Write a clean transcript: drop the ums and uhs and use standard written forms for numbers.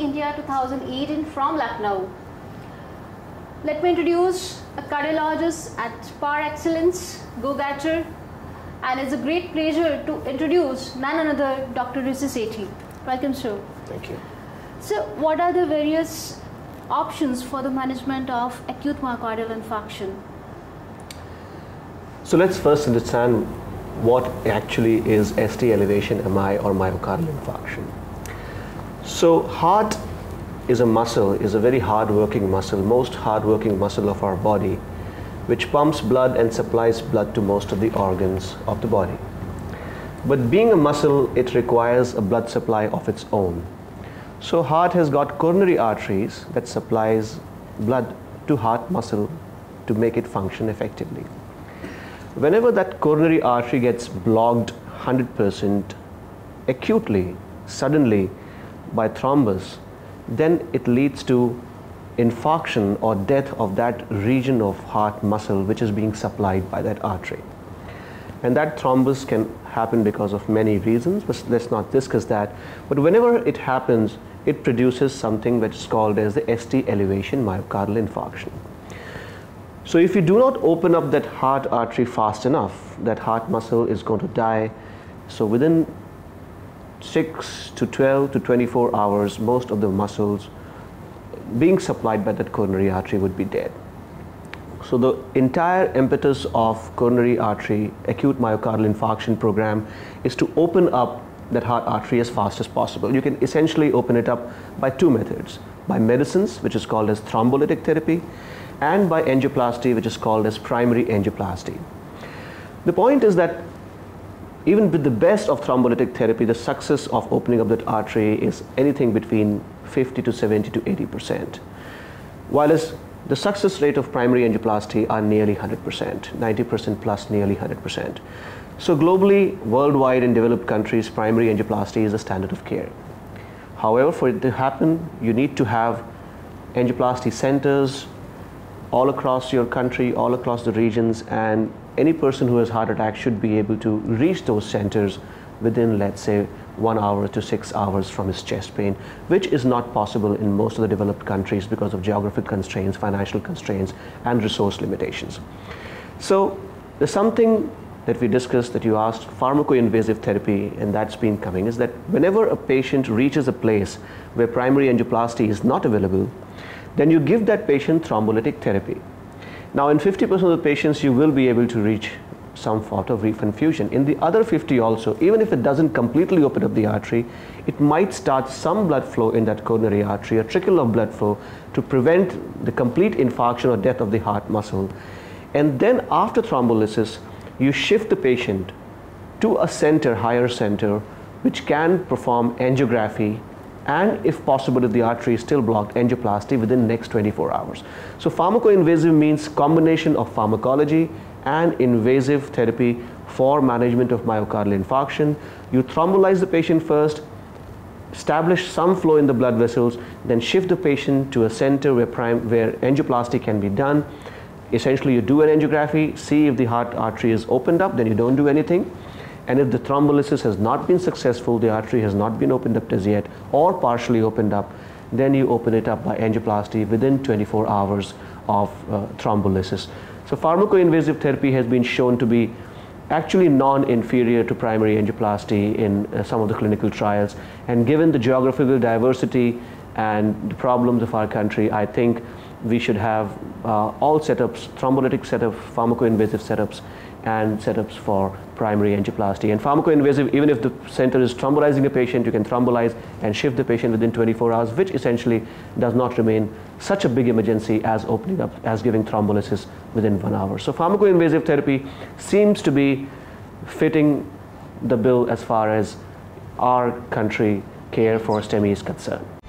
India 2008 in from Lucknow. Let me introduce a cardiologist at par excellence, go-getter, and it's a great pleasure to introduce none another Dr. Rishi Sethi. Welcome, sir. Thank you. So, what are the various options for the management of acute myocardial infarction? So, let's first understand what actually is ST elevation MI or myocardial infarction. So, heart is a muscle, is a very hard-working muscle, most hard-working muscle of our body, which pumps blood and supplies blood to most of the organs of the body. But being a muscle, it requires a blood supply of its own. So heart has got coronary arteries that supplies blood to heart muscle to make it function effectively. Whenever that coronary artery gets blocked 100% acutely, suddenly, by thrombus, then it leads to infarction or death of that region of heart muscle which is being supplied by that artery. And that thrombus can happen because of many reasons, but let's not discuss that. But whenever it happens, it produces something which is called as the ST elevation myocardial infarction. So if you do not open up that heart artery fast enough, that heart muscle is going to die. So within 6 to 12 to 24 hours, most of the muscles being supplied by that coronary artery would be dead. So the entire impetus of coronary artery acute myocardial infarction program is to open up that heart artery as fast as possible. You can essentially open it up by two methods, by medicines, which is called as thrombolytic therapy, and by angioplasty, which is called as primary angioplasty. The point is that even with the best of thrombolytic therapy, the success of opening up that artery is anything between 50 to 70 to 80%. While as the success rate of primary angioplasty are nearly 100%, 90% plus nearly 100%. So globally, worldwide in developed countries, primary angioplasty is the standard of care. However, for it to happen, you need to have angioplasty centers all across your country, all across the regions, and any person who has heart attack should be able to reach those centers within, let's say, 1 hour to 6 hours from his chest pain, which is not possible in most of the developed countries because of geographic constraints, financial constraints, and resource limitations. So there's something that we discussed that you asked, pharmacoinvasive therapy, and that's been coming, is that whenever a patient reaches a place where primary angioplasty is not available, then you give that patient thrombolytic therapy. Now in 50% of the patients, you will be able to reach some sort of reconfusion. In the other 50 also, even if it doesn't completely open up the artery, it might start some blood flow in that coronary artery, a trickle of blood flow to prevent the complete infarction or death of the heart muscle. And then after thrombolysis, you shift the patient to a center, higher center, which can perform angiography and if possible, if the artery is still blocked, angioplasty within the next 24 hours. So pharmacoinvasive means combination of pharmacology and invasive therapy for management of myocardial infarction. You thrombolyze the patient first, establish some flow in the blood vessels, then shift the patient to a center where angioplasty can be done. Essentially, you do an angiography, see if the heart artery is opened up, then you don't do anything. And if the thrombolysis has not been successful, the artery has not been opened up as yet or partially opened up, then you open it up by angioplasty within 24 hours of thrombolysis. So pharmacoinvasive therapy has been shown to be actually non-inferior to primary angioplasty in some of the clinical trials. And given the geographical diversity and the problems of our country, I think we should have all setups, thrombolytic setups, pharmacoinvasive setups, and setups for primary angioplasty. And pharmacoinvasive, even if the center is thrombolizing a patient, you can thrombolize and shift the patient within 24 hours, which essentially does not remain such a big emergency as opening up, as giving thrombolysis within 1 hour. So pharmacoinvasive therapy seems to be fitting the bill as far as our country care for STEMI is concerned.